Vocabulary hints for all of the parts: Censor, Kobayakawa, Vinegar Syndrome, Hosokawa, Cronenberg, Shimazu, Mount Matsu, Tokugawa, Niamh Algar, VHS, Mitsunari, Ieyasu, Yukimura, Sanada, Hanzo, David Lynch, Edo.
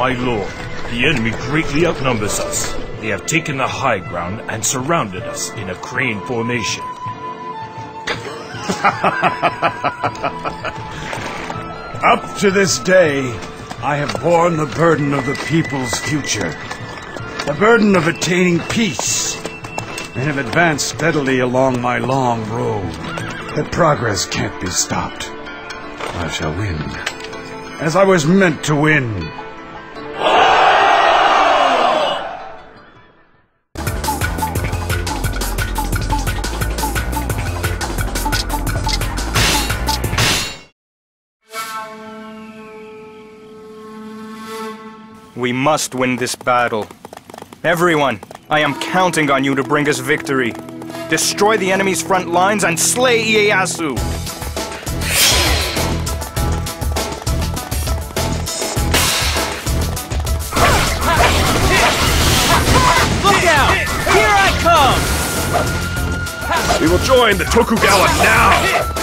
My lord, the enemy greatly outnumbers us. They have taken the high ground and surrounded us in a crane formation. Up to this day, I have borne the burden of the people's future. The burden of attaining peace. And have advanced steadily along my long road. That progress can't be stopped. I shall win. As I was meant to win. We must win this battle. Everyone, I am counting on you to bring us victory. Destroy the enemy's front lines and slay Ieyasu! Look out! Here I come! We will join the Tokugawa now!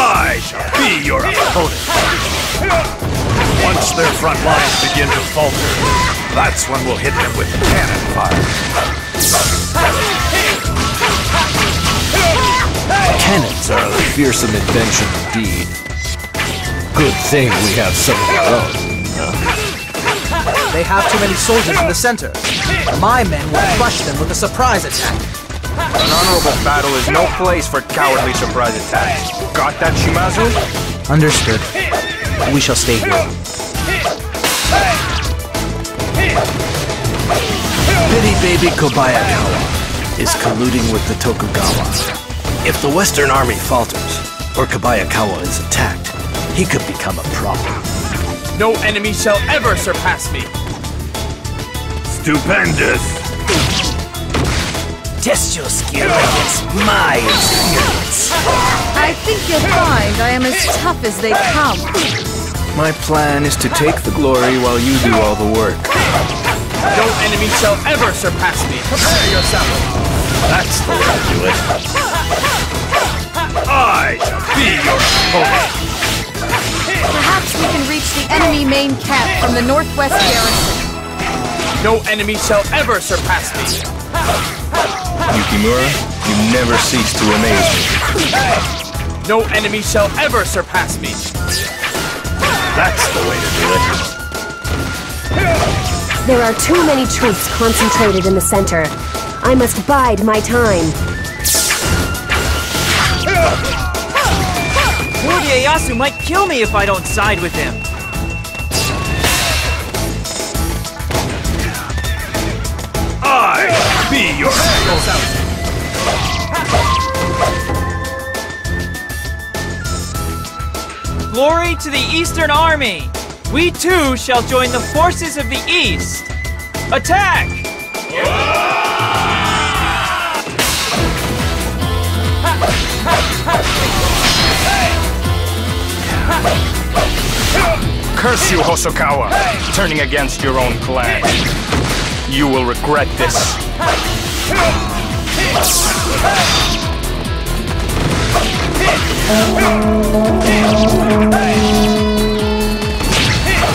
I shall be your opponent. Once their front lines begin to falter, that's when we'll hit them with cannon fire. Cannons are a fearsome invention indeed. Good thing we have some of our own. They have too many soldiers in the center. My men will crush them with a surprise attack. An honorable battle is no place for cowardly surprise attacks. Got that, Shimazu? Understood. We shall stay here. Pity baby Kobayakawa is colluding with the Tokugawa. If the Western Army falters, or Kobayakawa is attacked, he could become a problem. No enemy shall ever surpass me! Stupendous! Test your skill against my experience! I think you'll find I am as tough as they come. My plan is to take the glory while you do all the work. No enemy shall ever surpass me! Prepare yourself! That's the way to do it. I shall be your opponent! Perhaps we can reach the enemy main camp from the northwest garrison. No enemy shall ever surpass me. Yukimura, you never cease to amaze me. No enemy shall ever surpass me. That's the way to do it. There are too many troops concentrated in the center. I must bide my time. Lord Ieyasu might kill me if I don't side with him! I will be your hero! Glory to the Eastern Army! We too shall join the forces of the East! Attack! Curse you, Hosokawa, turning against your own clan. You will regret this.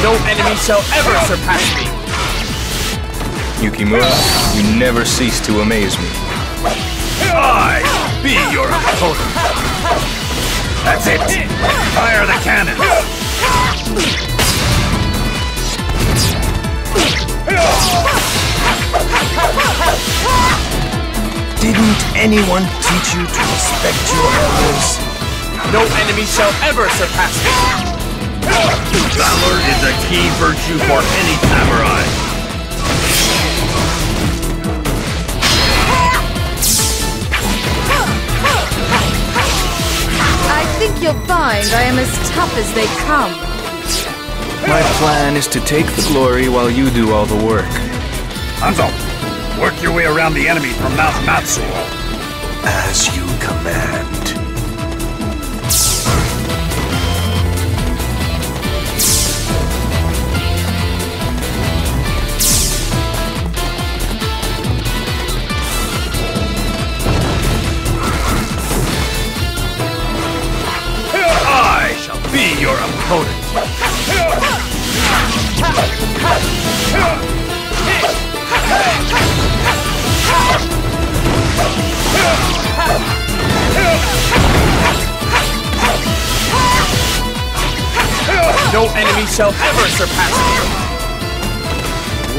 No enemy shall ever surpass me. Yukimura, you never cease to amaze me. I will be your opponent. That's it! Fire the cannon! Didn't anyone teach you to respect your elders? No enemy shall ever surpass me! Valor is a key virtue for any samurai! I think you'll find I am as tough as they come. My plan is to take the glory while you do all the work. Hanzo, work your way around the enemy from Mount Matsu. As you command. No enemy shall ever surpass me!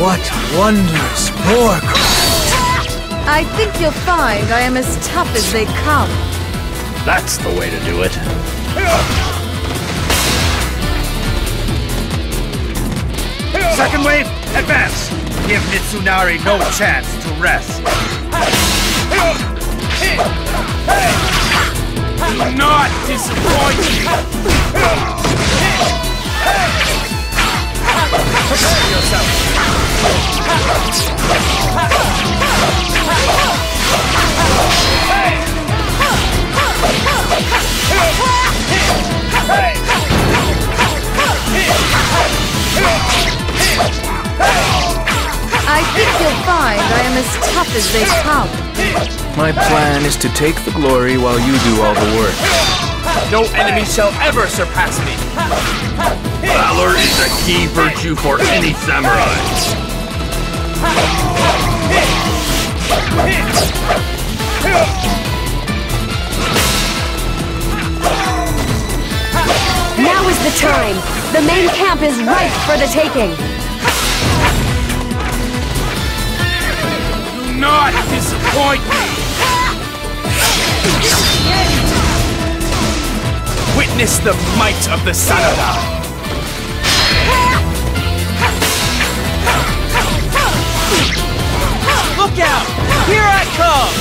What wondrous warcraft! I think you'll find I am as tough as they come. That's the way to do it. Second wave, advance! Give Mitsunari no chance to rest. Do not disappoint me! Prepare yourself! I think you'll find I am as tough as they come. My plan is to take the glory while you do all the work. No enemy shall ever surpass me! Valor is a key virtue for any samurai. Now is the time! The main camp is ripe for the taking! Do not disappoint me! Witness the might of the Sanada! Look out! Here I come!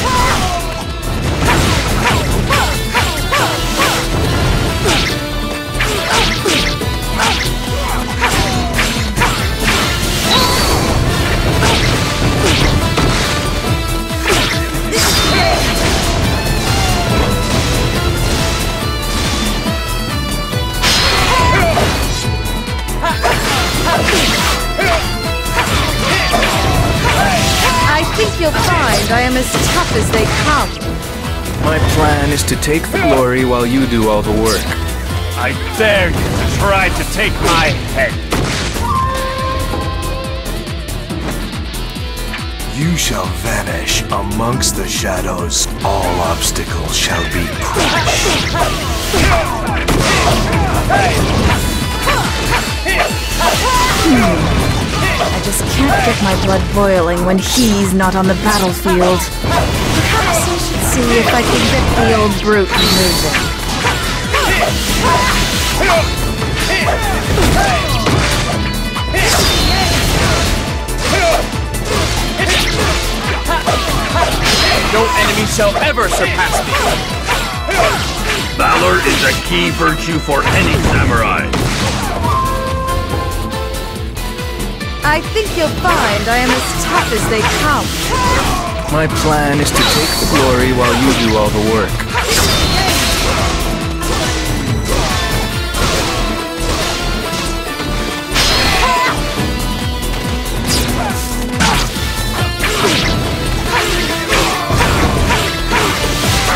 I think you'll find I am as tough as they come. My plan is to take the glory while you do all the work. I dare you to try to take my head. You shall vanish amongst the shadows. All obstacles shall be crushed. I just can't get my blood boiling when he's not on the battlefield. Perhaps I should see if I can get the old brute moving. No enemy shall ever surpass me. Valor is a key virtue for any samurai. I think you'll find I am as tough as they come. My plan is to take the glory while you do all the work.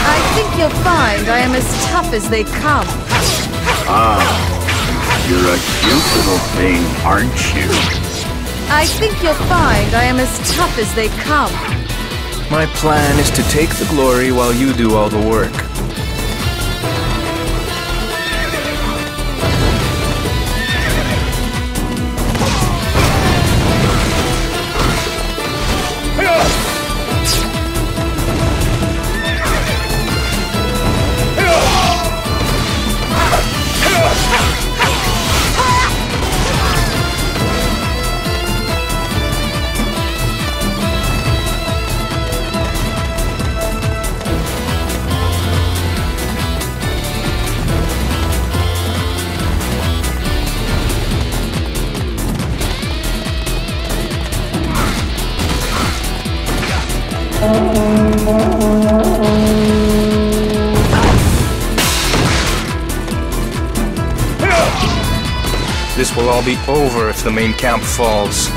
I think you'll find I am as tough as they come. Ah, you're a cute little thing, aren't you? I think you'll find I am as tough as they come. My plan is to take the glory while you do all the work. This will all be over if the main camp falls.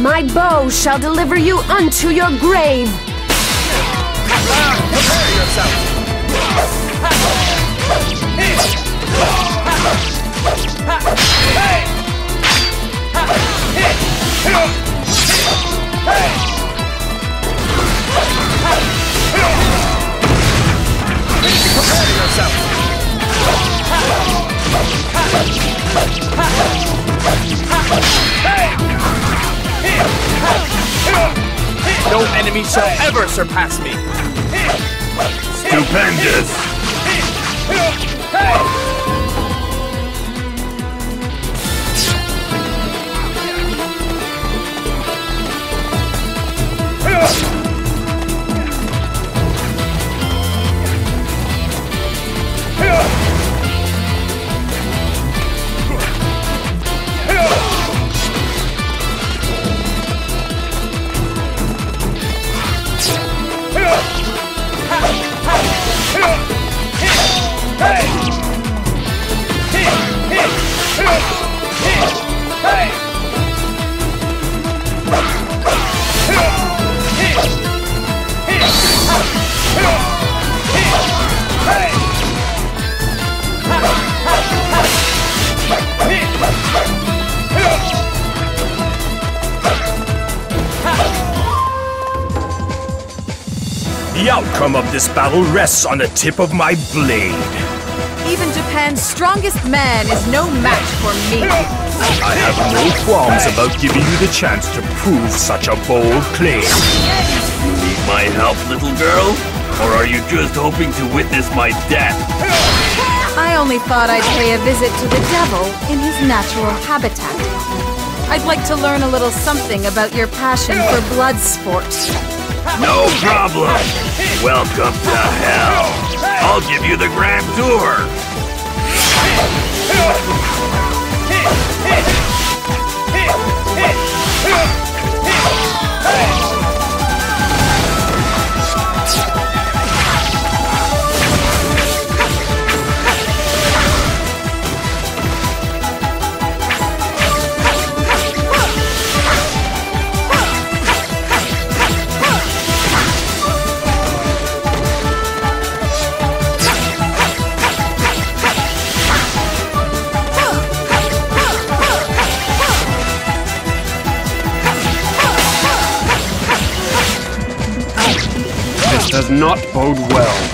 My bow shall deliver you unto your grave! Prepare yourself! Hey! Hey! Hey! No enemy shall ever surpass me! Stupendous! The outcome of this battle rests on the tip of my blade. Even Japan's strongest man is no match for me. I have no qualms about giving you the chance to prove such a bold claim. You need my help, little girl? Or are you just hoping to witness my death? I only thought I'd pay a visit to the devil in his natural habitat. I'd like to learn a little something about your passion for blood sports. No problem! Welcome to hell! I'll give you the grand tour! Does not bode well.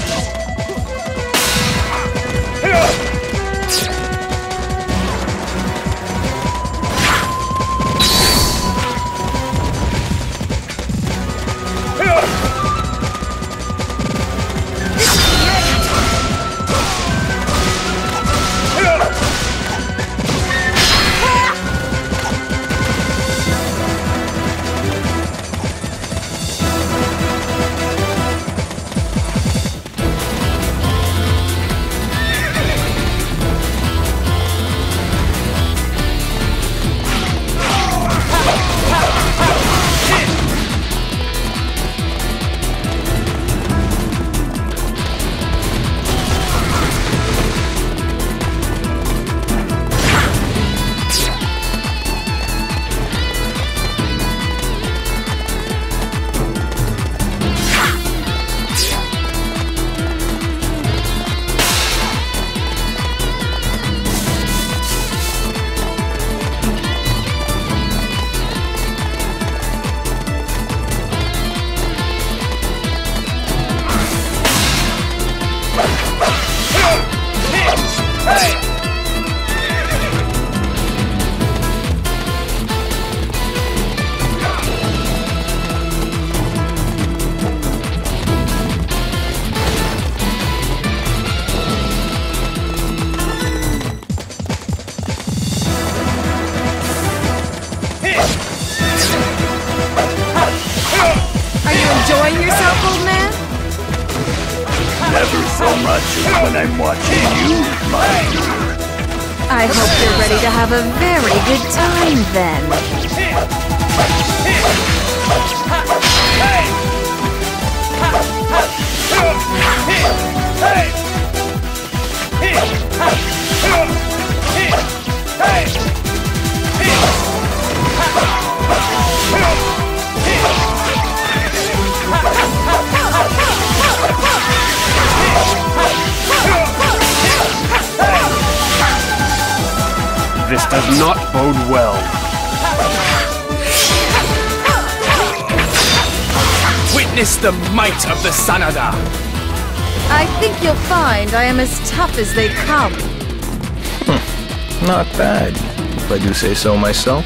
This does not bode well. Witness the might of the Sanada! I think you'll find I am as tough as they come. Not bad, if I do say so myself.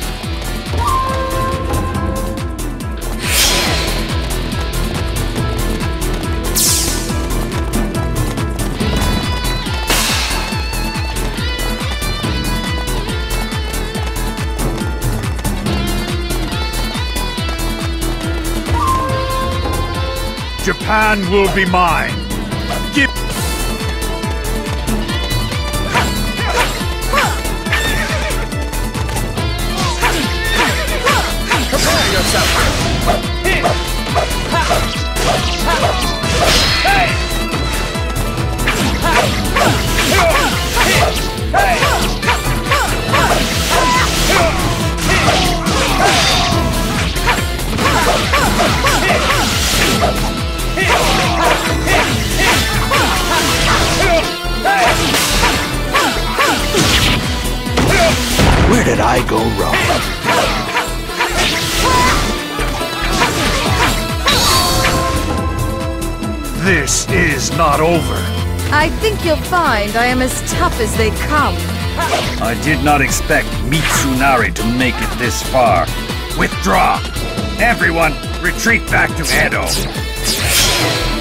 Japan will be mine. Give Prepare yourself. Where did I go wrong? This is not over. I think you'll find I am as tough as they come. I did not expect Mitsunari to make it this far. Withdraw! Everyone, retreat back to Edo!